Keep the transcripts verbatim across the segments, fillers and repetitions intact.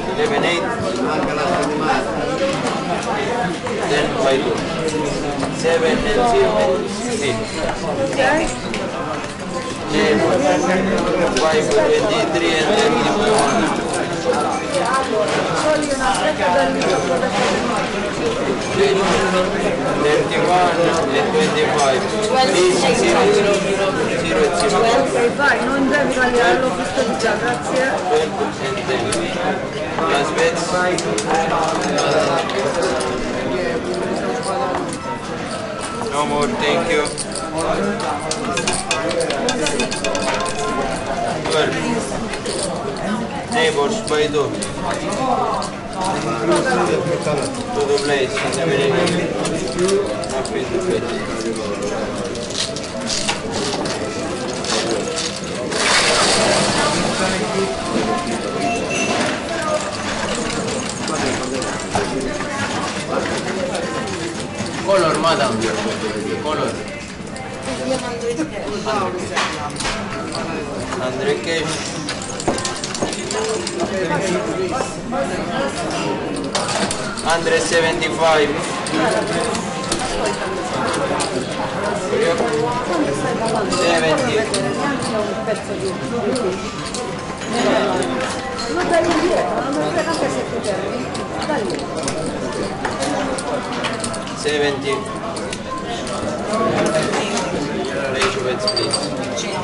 le venite anche la settimana ten by two seven and zero and twenty-one and twenty-one and twenty-five. Non devi tagliarlo, questo di già, grazie. Las veces no more, thank you. Twelve neighbors by two to the place in the middle up in the place. Color, madam, color. Andre Cash. Andre seventy-five. seventy. Ma dai indietro, non mi frega se ti perdi. Dai lì. seventy.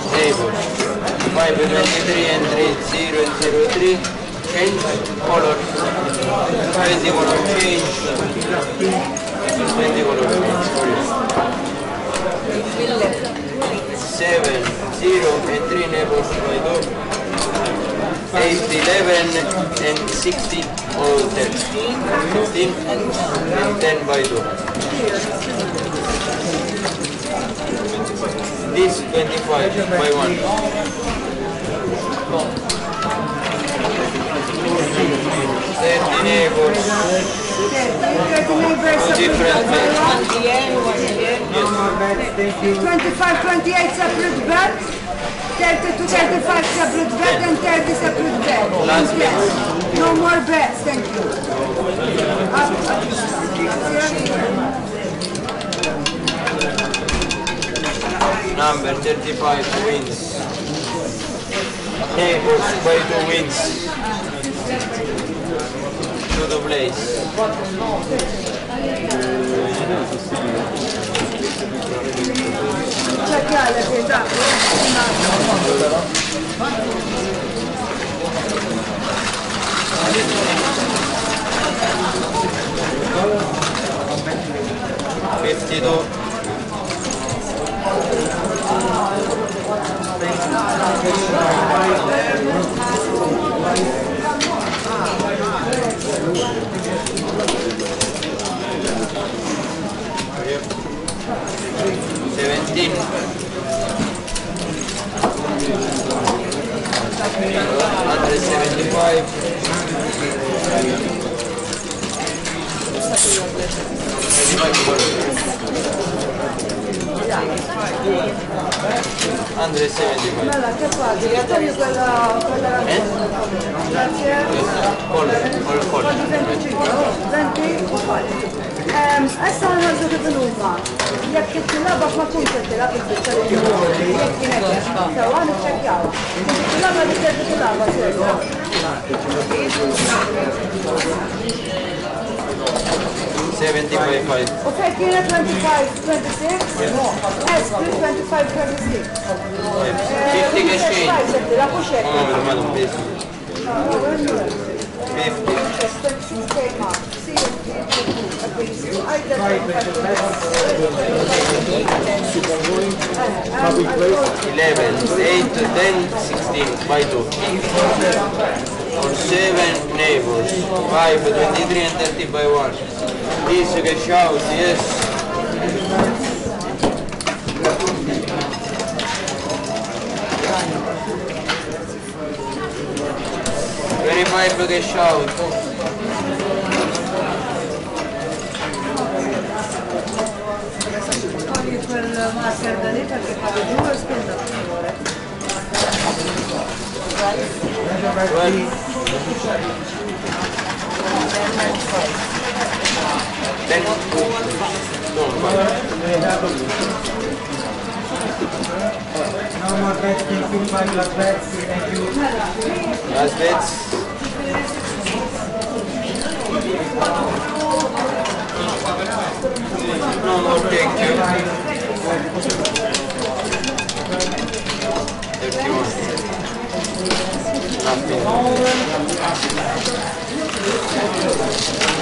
Table. five twenty-three and three zero and zero three. Change color. twenty color change. twenty color change. seven, zero and three neighbors by two. eight, eleven and sixteen or ten. fifteen and ten by two. This twenty-five by one. thirty neighbors. Different names. twenty-five, twenty-eight separate beds. thirty to thirty-five separate beds and thirty separate beds. No more beds, thank you. Up, up. Number thirty-five wins. Neighbors by two wins. To the place. Chakiale, pietà, fifty-two. seventeen. one seventy-five. one seventy-five. أسهل هذا البنوما، يكتب طلابك ما كنت تلعب في التلفزيون، يكتب هناك، سواء الشجاع، طلابك يكتب طلابك. seventy-five. Okay, Kira twenty-five, twenty-six. Yes, twenty-five, twenty-six. Fifty exchange. Oh, madam, please. fifty. eleven, eight, ten, sixteen by two. Or seven neighbors. five, twenty-three and thirty by one. This you can shout, yes. My biggest shout. twelve. No more bets, please do five last bets, thank you. Last bets. No more, thank you. thirty-one. Nothing.